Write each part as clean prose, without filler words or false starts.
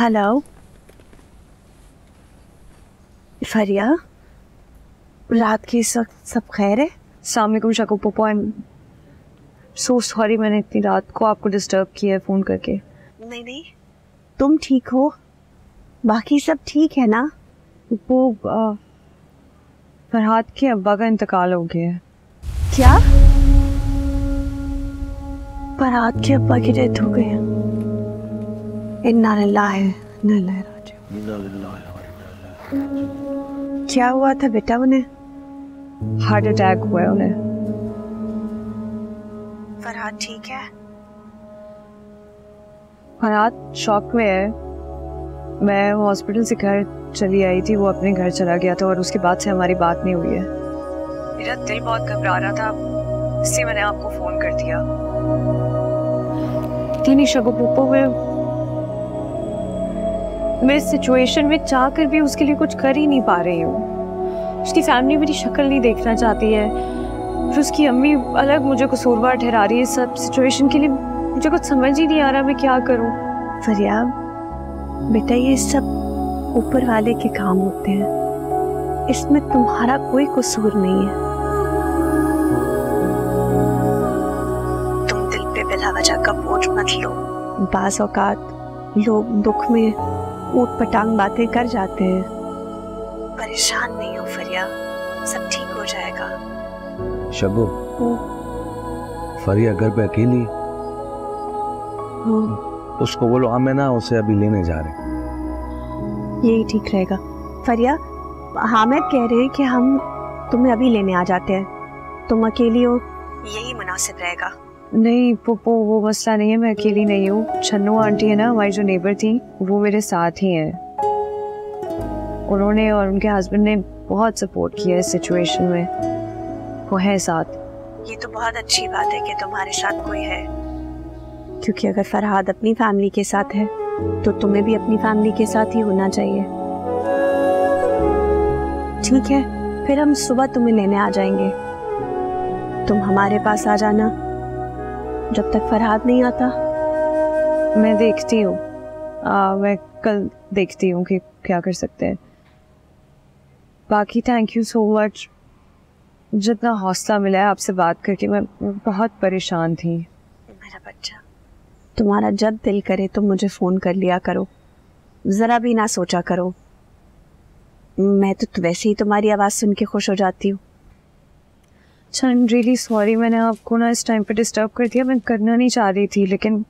Hello? फरिया, रात की सब खैर है? अस्सलाम वालेकुम शाकू पापा, आई एम सो सॉरी मैंने इतनी रात को आपको डिस्टर्ब किया है फ़ोन करके। नहीं नहीं, तुम ठीक हो? बाकी सब ठीक है ना? वो फरहाद के अब्बा का इंतकाल हो गया है। क्या? फरहाद के अब्बा की डेथ हो गई है। इन्ना लिल्लाहि व इन्ना इलैहि राजिऊन। इन्ना लिल्लाहि व इन्ना इलैहि राजिऊन। क्या हुआ था बेटा उन्हें? हार्ट अटैक हुआ है उन्हें। फरहाद ठीक है? फरहाद शॉक में है। मैं हॉस्पिटल से घर चली आई थी, वो अपने घर चला गया था और उसके बाद से हमारी बात नहीं हुई है। मेरा दिल बहुत घबरा रहा था, इससे मैंने आपको फोन कर दिया। तीन शगुपोपो मैं इस सिचुएशन में चाह कर भी उसके लिए कुछ कर ही नहीं पा रही हूँ। उसकी फैमिली मेरी शक्ल नहीं देखना चाहती है, फिर उसकी अम्मी अलग मुझे कसूरवार ठहरा रही है सब सिचुएशन के लिए। मुझे कुछ समझ ही नहीं आ रहा मैं क्या करूँ। फरिया बेटा, ये सब ऊपर वाले के काम होते हैं, इसमें तुम्हारा कोई कसूर नहीं है। तुम दिल पे बिला वजह का बोझ मत लो। बाज़ औक़ात लोग दुख में ऊट पटांग बातें कर जाते हैं। परेशान नहीं हो फरिया, सब ठीक हो जाएगा। शगु, फरिया घर पे अकेली, उसको बोलो आमिना उसे अभी लेने जा रहे। यही ठीक रहेगा। फरिया हामिद कह रहे हैं कि हम तुम्हें अभी लेने आ जाते हैं, तुम अकेली हो, यही मुनासिब रहेगा। नहीं पप्पो, वो मसला नहीं है, मैं अकेली नहीं हूँ। छन्नू आंटी है ना, हमारी जो नेबर थी, वो मेरे साथ ही हैं। उन्होंने और उनके हस्बैंड ने बहुत सपोर्ट किया इस सिचुएशन में, वो है साथ। ये तो बहुत अच्छी बात है कि तुम्हारे साथ कोई है, क्योंकि अगर फरहाद अपनी फैमिली के साथ है तो तुम्हें भी अपनी फैमिली के साथ ही होना चाहिए। ठीक है, फिर हम सुबह तुम्हें लेने आ जाएंगे, तुम हमारे पास आ जाना जब तक फरहाद नहीं आता। मैं देखती हूँ, मैं कल देखती हूँ कि क्या कर सकते हैं। बाकी थैंक यू सो मच, जितना हौसला मिला है आपसे बात करके। मैं बहुत परेशान थी। मेरा बच्चा, तुम्हारा जब दिल करे तो मुझे फ़ोन कर लिया करो, ज़रा भी ना सोचा करो। मैं तो वैसे ही तुम्हारी आवाज़ सुन के खुश हो जाती हूँ। अच्छा, आई एम रियली सॉरी मैंने आपको ना इस टाइम पे डिस्टर्ब कर दिया, मैं करना नहीं चाह रही थी, लेकिन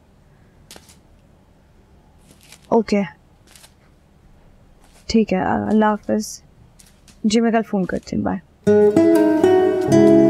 ओके ठीक है। अल्लाह हाफिज़ जी, मैं कल फ़ोन करती हूँ, बाय।